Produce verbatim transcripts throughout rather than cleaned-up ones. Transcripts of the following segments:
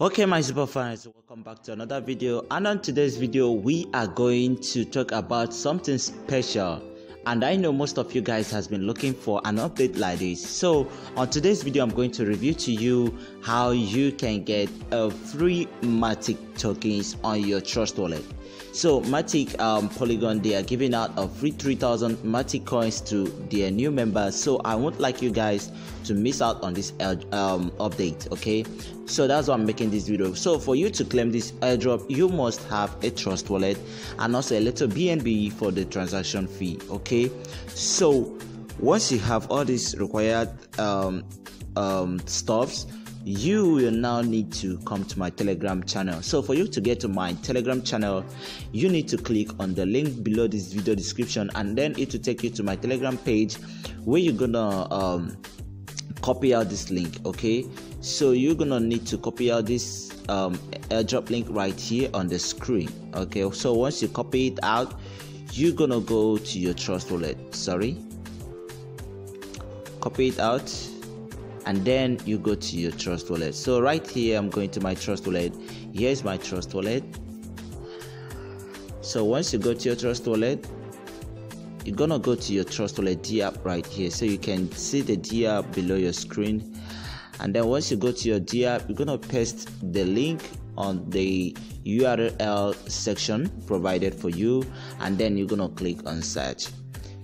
Okay, my super fans, welcome back to another video, and on today's video we are going to talk about something special. And I know most of you guys has been looking for an update like this. So on today's video, I'm going to review to you how you can get a free MATIC tokens on your Trust Wallet. So MATIC, um, Polygon, they are giving out a free three thousand MATIC coins to their new members. So I won't like you guys to miss out on this um, update, okay? So that's why I'm making this video. So for you to claim this airdrop, you must have a Trust Wallet and also a little B N B for the transaction fee, okay? So once you have all these required um, um, stuffs, you will now need to come to my Telegram channel. So for you to get to my Telegram channel, you need to click on the link below this video description, and then it will take you to my Telegram page where you're gonna um, copy out this link, okay? So you're gonna need to copy out this um, airdrop link right here on the screen, okay? So once you copy it out, you're gonna go to your Trust Wallet, sorry copy it out and then you go to your Trust Wallet. So right here, I'm going to my Trust Wallet. Here's my Trust Wallet. So once you go to your Trust Wallet, you're gonna go to your Trust Wallet D app right here. So you can see the D app below your screen. And then once you go to your D app, you're gonna paste the link on the U R L section provided for you. And then you're gonna click on search.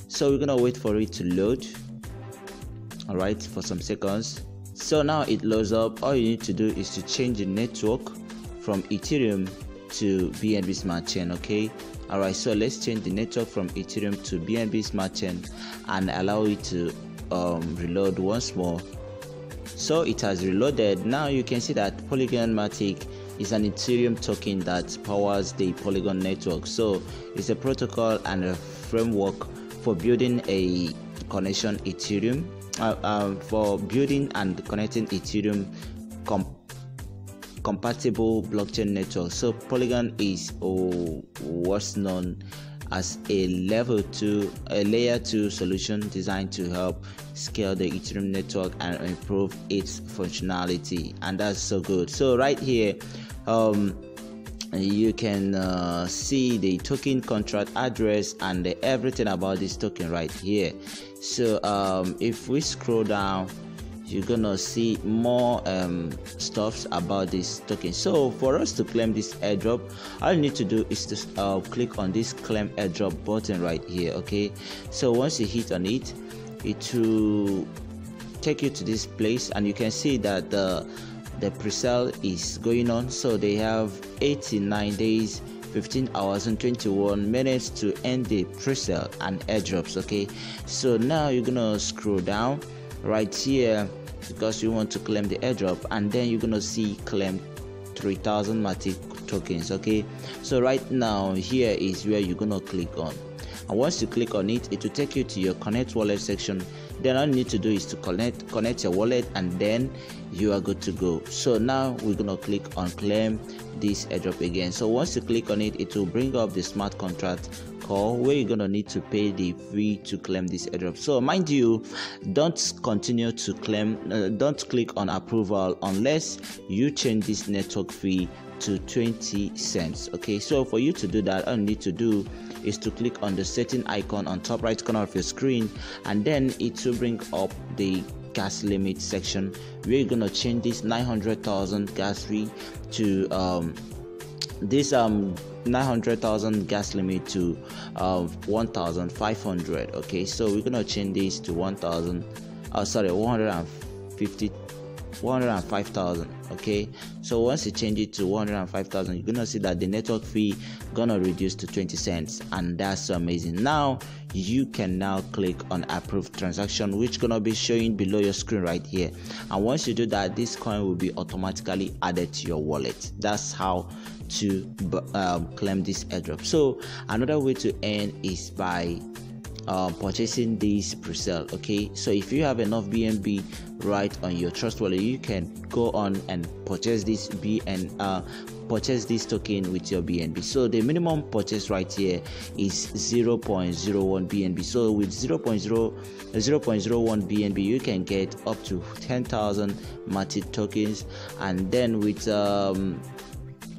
So we're gonna wait for it to load. All right, for some seconds. So now it loads up. All you need to do is to change the network from Ethereum to B N B Smart Chain, okay? All right, so let's change the network from Ethereum to B N B Smart Chain and allow it to um, reload once more. So it has reloaded. Now you can see that Polygon MATIC is an Ethereum token that powers the Polygon network. So it's a protocol and a framework for building a connection Ethereum Uh, uh, for building and connecting Ethereum comp compatible blockchain network. So Polygon is oh, what's known as a level two, a layer two solution designed to help scale the Ethereum network and improve its functionality. And that's so good. So right here, um, you can uh, see the token contract address and the everything about this token right here. So um, if we scroll down, you're gonna see more um, stuffs about this token. So for us to claim this airdrop, all you need to do is to uh, click on this claim airdrop button right here, okay? So once you hit on it, it will take you to this place, and you can see that the the pre-sale is going on. So they have eighty-nine days, fifteen hours and twenty-one minutes to end the pre-sale and airdrops, okay? So now you're gonna scroll down right here because you want to claim the airdrop, and then you're gonna see claim three thousand MATIC tokens, okay? So right now here is where you're gonna click on, and once you click on it, it will take you to your connect wallet section. Then all you need to do is to connect connect your wallet, and then you are good to go. So now we're gonna click on claim this airdrop again. So once you click on it, it will bring up the smart contract call where you're gonna need to pay the fee to claim this airdrop. So mind you, don't continue to claim, uh, don't click on approval unless you change this network fee to twenty cents, okay? So for you to do that, all you need to do is to click on the setting icon on top right corner of your screen, and then it will bring up the gas limit section. We're gonna change this nine hundred thousand gas fee to um this um nine hundred thousand gas limit to uh, one thousand five hundred, okay? So we're gonna change this to one thousand uh, sorry one hundred fifty one hundred five thousand, okay? So once you change it to one hundred five thousand, you're gonna see that the network fee gonna reduce to twenty cents, and that's so amazing. Now you can now click on approve transaction, which gonna be showing below your screen right here, and once you do that, this coin will be automatically added to your wallet. That's how to um, claim this airdrop. So another way to earn is by uh, purchasing this pre-sale. Okay, so if you have enough B N B right on your Trust Wallet, you can go on and purchase this B N uh, purchase this token with your B N B. So the minimum purchase right here is zero point zero one B N B. So with zero point zero zero point zero one B N B, you can get up to ten thousand MATIC tokens, and then with um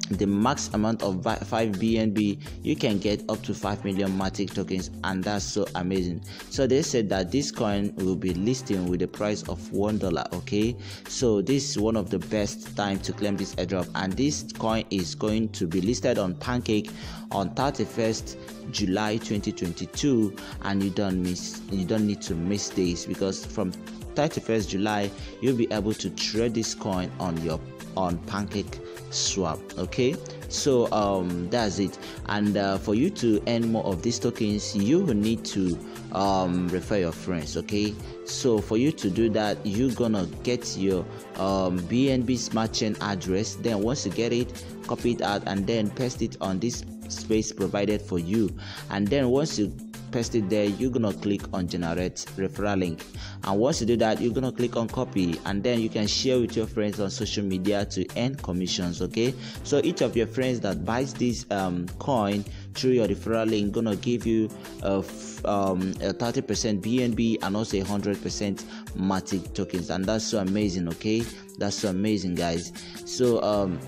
the max amount of five B N B, you can get up to five million MATIC tokens, and that's so amazing. So they said that this coin will be listing with the price of one dollar. Okay, so this is one of the best time to claim this airdrop, and this coin is going to be listed on Pancake on thirty-first July twenty twenty-two, and you don't miss you don't need to miss this, because from thirty-first July you'll be able to trade this coin on your on Pancake Swap. Okay, so um that's it. And uh, for you to earn more of these tokens, you will need to um refer your friends. Okay, so for you to do that, you're gonna get your um B N B smart chain address. Then once you get it, copy it out and then paste it on this space provided for you, and then once you paste it there, you're gonna click on generate referral link. And once you do that, you're gonna click on copy, and then you can share with your friends on social media to earn commissions. Okay, so each of your friends that buys this um coin through your referral link gonna give you a um a thirty percent B N B and also one hundred percent MATIC tokens, and that's so amazing. Okay, that's so amazing, guys. So um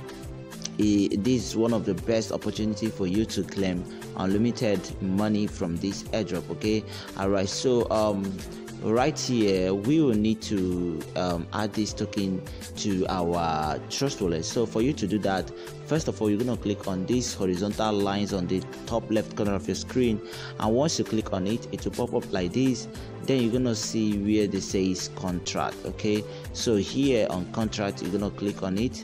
It, this is one of the best opportunity for you to claim unlimited money from this airdrop. Okay, all right. So um right here we will need to um add this token to our Trust Wallet. So for you to do that, first of all, you're going to click on these horizontal lines on the top left corner of your screen, and once you click on it, it will pop up like this. Then you're going to see where they say contract. Okay, so here on contract, you're going to click on it.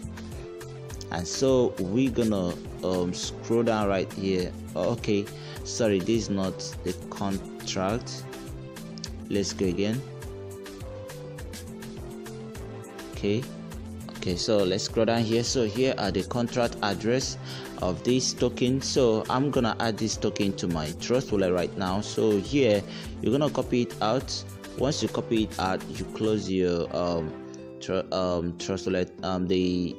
And so we're gonna um, scroll down right here. Okay, sorry, this is not the contract. Let's go again. Okay, okay, so let's scroll down here. So here are the contract address of this token. So I'm gonna add this token to my Trust Wallet right now. So here you're gonna copy it out. Once you copy it out, you close your um, tr um Trust Wallet, um the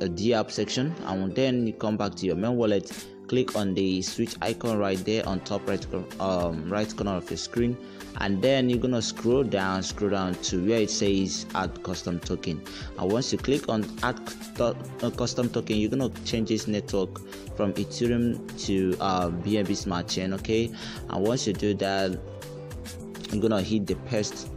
a D app section, and then you come back to your main wallet, click on the switch icon right there on top right um, right corner of the screen, and then you're gonna scroll down scroll down to where it says add custom token. And once you click on add custom token, you're gonna change this network from Ethereum to uh, B N B smart chain. Okay, and once you do that, you're gonna hit the paste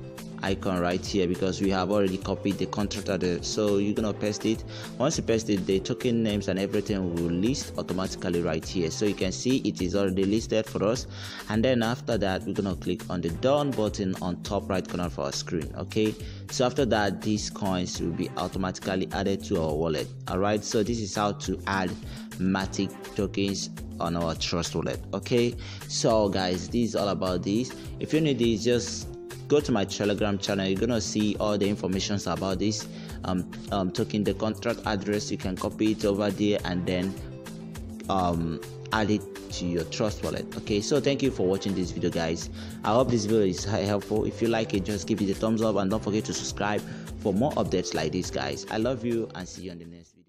icon right here, because we have already copied the contract address. So you're gonna paste it. Once you paste it, the token names and everything will list automatically right here. So you can see it is already listed for us, and then after that, we're gonna click on the done button on top right corner of our screen. Okay, so after that, these coins will be automatically added to our wallet. All right, so this is how to add MATIC tokens on our Trust Wallet. Okay, so guys, this is all about this. If you need this, just go to my Telegram channel. You're gonna see all the informations about this um, um token, the contract address. You can copy it over there and then um add it to your Trust Wallet. Okay, so thank you for watching this video, guys. I hope this video is helpful. If you like it, just give it a thumbs up, and don't forget to subscribe for more updates like this, guys. I love you, and see you on the next video.